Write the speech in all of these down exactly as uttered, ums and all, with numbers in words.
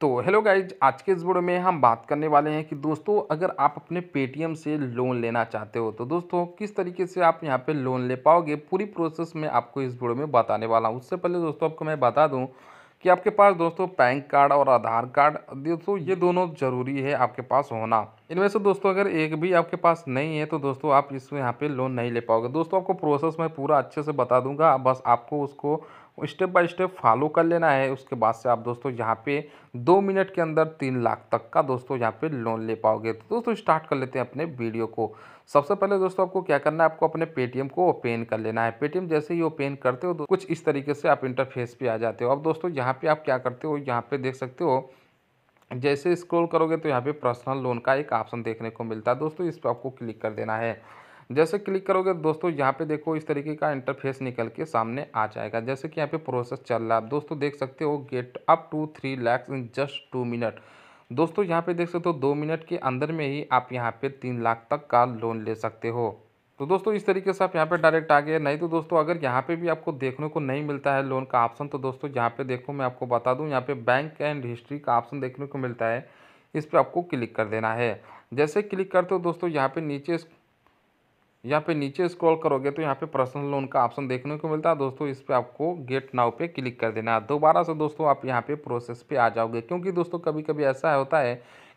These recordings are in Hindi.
तो हेलो गाइज, आज के इस वीडियो में हम बात करने वाले हैं कि दोस्तों अगर आप अपने पेटीएम से लोन लेना चाहते हो तो दोस्तों किस तरीके से आप यहां पे लोन ले पाओगे, पूरी प्रोसेस में आपको इस वीडियो में बताने वाला हूं। उससे पहले दोस्तों आपको मैं बता दूं कि आपके पास दोस्तों पैन कार्ड और आधार कार्ड दोस्तों ये दोनों ज़रूरी है आपके पास होना। इनमें से दोस्तों अगर एक भी आपके पास नहीं है तो दोस्तों आप इसमें यहाँ पे लोन नहीं ले पाओगे। दोस्तों आपको प्रोसेस मैं पूरा अच्छे से बता दूंगा, बस आपको उसको स्टेप बाय स्टेप फॉलो कर लेना है। उसके बाद से आप दोस्तों यहाँ पे दो मिनट के अंदर तीन लाख तक का दोस्तों यहाँ पे लोन ले पाओगे। तो दोस्तों स्टार्ट कर लेते हैं अपने वीडियो को। सबसे पहले दोस्तों आपको क्या करना है, आपको अपने पेटीएम को ओपन कर लेना है। पेटीएम जैसे ही ओपन करते हो कुछ इस तरीके से आप इंटरफेस पे आ जाते हो। अब दोस्तों यहाँ पर आप क्या करते हो, यहाँ पर देख सकते हो जैसे स्क्रॉल करोगे तो यहाँ पे पर्सनल लोन का एक ऑप्शन देखने को मिलता है। दोस्तों इस पर आपको क्लिक कर देना है। जैसे क्लिक करोगे दोस्तों यहाँ पे देखो इस तरीके का इंटरफेस निकल के सामने आ जाएगा। जैसे कि यहाँ पे प्रोसेस चल रहा है, आप दोस्तों देख सकते हो get up to three lakhs in just two minute. दोस्तों यहाँ पे देख सकते हो दो मिनट के अंदर में ही आप यहाँ पे तीन लाख तक का लोन ले सकते हो। तो दोस्तों इस तरीके से आप यहाँ पे डायरेक्ट आ गए। नहीं तो दोस्तों अगर यहाँ पे भी आपको देखने को नहीं मिलता है लोन का ऑप्शन तो दोस्तों यहाँ पे देखो मैं आपको बता दूँ, यहाँ पे बैंक एंड हिस्ट्री का ऑप्शन देखने को मिलता है, इस पर आपको क्लिक कर देना है। जैसे क्लिक करते हो दोस्तों यहाँ पे नीचे यहाँ पे नीचे स्क्रॉल करोगे तो यहाँ पे पर्सनल लोन का ऑप्शन देखने को मिलता है। दोस्तों इस पर आपको गेट नाउ पे क्लिक कर देना है। दोबारा से दोस्तों आप यहाँ पे प्रोसेस पे आ जाओगे, क्योंकि दोस्तों कभी कभी ऐसा होता है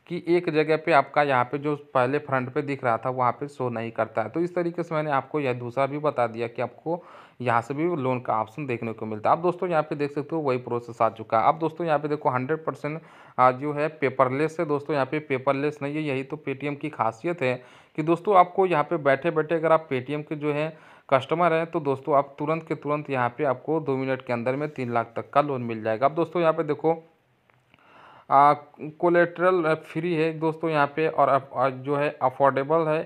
कि एक जगह पे आपका यहाँ पे जो पहले फ्रंट पे दिख रहा था वहाँ पे शो नहीं करता है। तो इस तरीके से मैंने आपको यह दूसरा भी बता दिया कि आपको यहाँ से भी लोन का ऑप्शन देखने को मिलता है। आप दोस्तों यहाँ पे देख सकते हो वही प्रोसेस आ चुका है। अब दोस्तों यहाँ पे देखो हंड्रेड परसेंट जो है पेपरलेस है। दोस्तों यहाँ पे पेपरलेस नहीं है, यही तो पेटीएम की खासियत है कि दोस्तों आपको यहाँ पे बैठे बैठे अगर आप पेटीएम के जो है कस्टमर हैं तो दोस्तों आप तुरंत के तुरंत यहाँ पर आपको दो मिनट के अंदर में तीन लाख तक का लोन मिल जाएगा। अब दोस्तों यहाँ पर देखो कोलेट्रल फ्री है दोस्तों यहाँ पे, और आ, जो है अफोर्डेबल है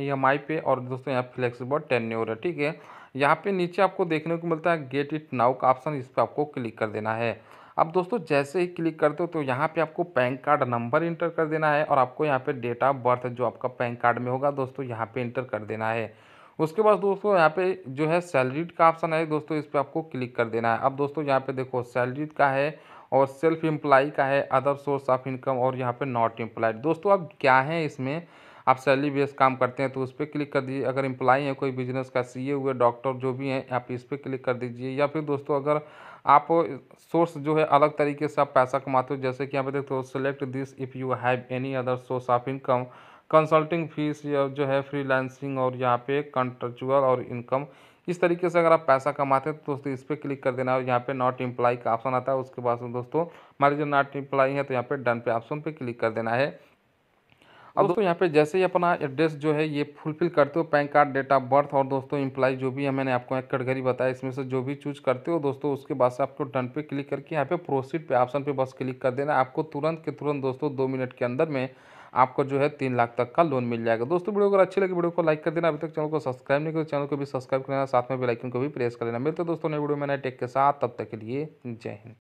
ई एम आई पे, और दोस्तों यहाँ फ्लेक्सिबल टेन्योर है, ठीक है। यहाँ पे नीचे आपको देखने को मिलता है गेट इट नाउ का ऑप्शन, इस पर आपको क्लिक कर देना है। अब दोस्तों जैसे ही क्लिक करते हो तो यहाँ पे आपको पैन कार्ड नंबर इंटर कर देना है, और आपको यहाँ पे डेट ऑफ बर्थ जो आपका पैन कार्ड में होगा दोस्तों यहाँ पे इंटर कर देना है। उसके बाद दोस्तों यहाँ पे जो है सैलरीड का ऑप्शन है, दोस्तों इस पर आपको क्लिक कर देना है। अब दोस्तों यहाँ पे देखो सैलरीड का है और सेल्फ एम्प्लाई का है, अदर सोर्स ऑफ इनकम, और यहाँ पे नॉट एम्प्लाइड। दोस्तों आप क्या है इसमें, आप सैलरी बेस काम करते हैं तो उस पर क्लिक कर दीजिए। अगर एम्प्लाई है कोई बिजनेस का, सीए हुए, डॉक्टर जो भी हैं, आप इस पर क्लिक कर दीजिए। या फिर दोस्तों अगर आप सोर्स जो है अलग तरीके से आप पैसा कमाते हो, जैसे कि यहाँ पे देखते हो select this if you have any other source of income, consulting fees जो है, फ्रीलांसिंग, और यहाँ पे कंट्रेक्चुअल और इनकम, इस तरीके से अगर आप पैसा कमाते हैं तो दोस्तों इस पर क्लिक कर देना। और यहाँ पे नॉट एम्प्लाई का ऑप्शन आता है, उसके बाद दोस्तों हमारे जो नॉट एम्प्लाई है तो यहाँ पे डन पे ऑप्शन पे क्लिक कर देना है। अब दोस्तों यहाँ पे जैसे ही अपना एड्रेस जो है ये फुलफिल करते हो, PAN card, date of birth, और दोस्तों एम्प्लाई जो भी है मैंने आपको एक कैटेगरी बताया, इसमें से जो भी चूज करते हो दोस्तों, उसके बाद से आपको डन पे क्लिक करके यहाँ पे प्रोसीड पे ऑप्शन पे बस क्लिक कर देना। आपको तुरंत के तुरंत दोस्तों दो मिनट के अंदर में आपको जो है तीन लाख तक का लोन मिल जाएगा। दोस्तों वीडियो अगर अच्छी लगी वीडियो को लाइक कर देना, अभी तक चैनल को सब्सक्राइब नहीं किया चैनल को भी सब्सक्राइब कर लेना, साथ में बेल आइकन को भी प्रेस कर लेना। मिलते हैं दोस्तों नए वीडियो में नए टेक के साथ, तब तक के लिए जय हिंद।